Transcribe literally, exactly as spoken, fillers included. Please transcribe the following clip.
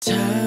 Time.